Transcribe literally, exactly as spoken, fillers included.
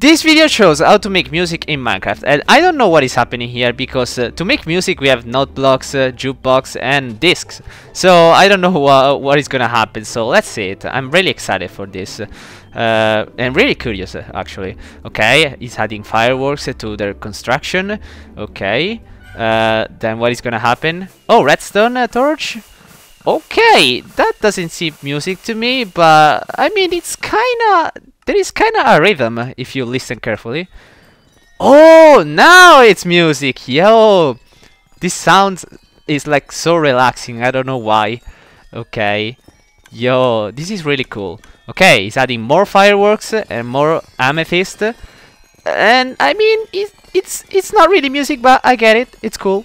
This video shows how to make music in Minecraft, and I don't know what is happening here because uh, to make music we have note blocks, uh, jukebox and discs, so I don't know wha what is gonna happen, so let's see it. I'm really excited for this uh, and really curious uh, actually. Okay, it's adding fireworks uh, to their construction. Okay, uh, then what is gonna happen? Oh, redstone uh, torch? Okay, that doesn't seem music to me, but I mean it's kinda... there is kinda a rhythm if you listen carefully. Oh, now it's music! Yo! This sound is like so relaxing, I don't know why. Okay. Yo, this is really cool. Okay, it's adding more fireworks and more amethyst. And I mean, it, it's, it's not really music, but I get it, it's cool.